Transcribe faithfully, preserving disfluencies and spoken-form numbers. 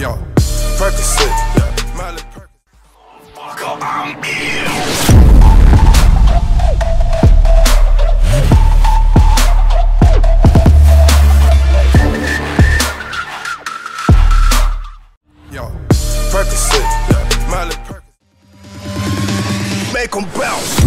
Yo, Percocet, yeah, Miley Percocet. Fuck up, I'm ill. Yo, Percocet, yeah, Miley Percocet. Make 'em bounce.